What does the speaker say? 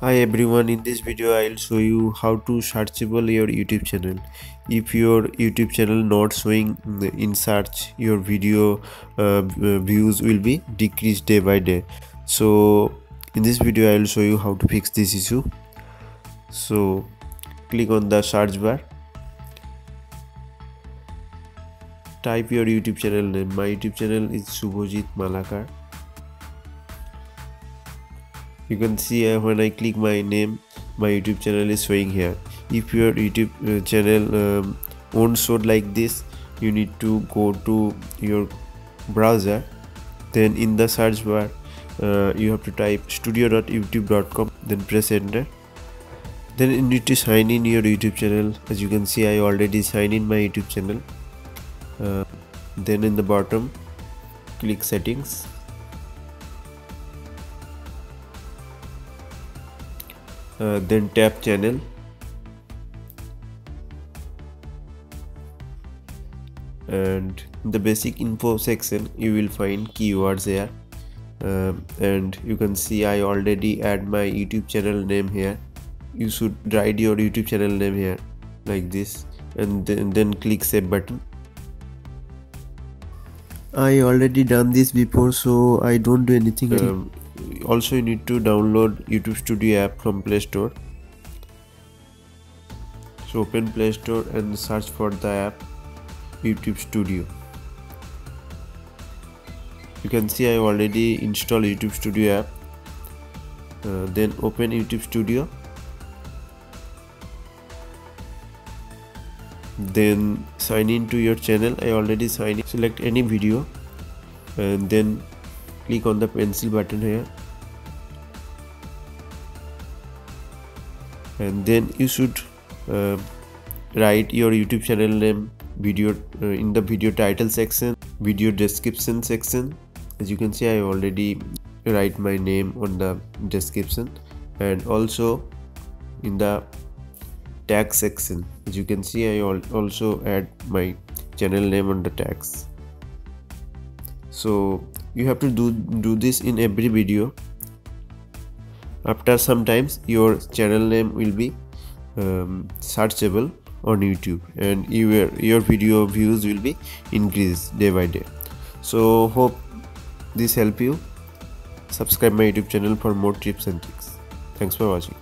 Hi everyone, in this video I'll show you how to searchable your YouTube channel. If your YouTube channel not showing in search, your video views will be decreased day by day. So in this video I'll show you how to fix this issue. So click on the search bar, type your YouTube channel name. My YouTube channel is Subhajit Malakar. You can see when I click my name, my YouTube channel is showing here. If your YouTube channel won't show like this, you need to go to your browser. Then in the search bar, you have to type studio.youtube.com, then press enter. Then you need to sign in your YouTube channel. As you can see, I already signed in my YouTube channel. Then in the bottom, click settings. Then tap channel, and the basic info section you will find keywords here, and you can see I already add my YouTube channel name here. You should write your YouTube channel name here like this, and then click save button. I already done this before, so I don't do anything. Also, you need to download YouTube Studio app from Play Store. So open Play Store and search for the app YouTube Studio. You can see I already installed YouTube Studio app. Then open YouTube Studio. Then sign in to your channel. I already signed in. Select any video and then click on the pencil button here, and then you should write your YouTube channel name video in the video title section, video description section. As you can see, I already write my name on the description, and also in the tag section. As you can see, I also add my channel name on the tags. So you have to do this in every video. After sometimes your channel name will be searchable on YouTube, and your video views will be increased day by day. So hope this help you. Subscribe my YouTube channel for more tips and tricks. Thanks for watching.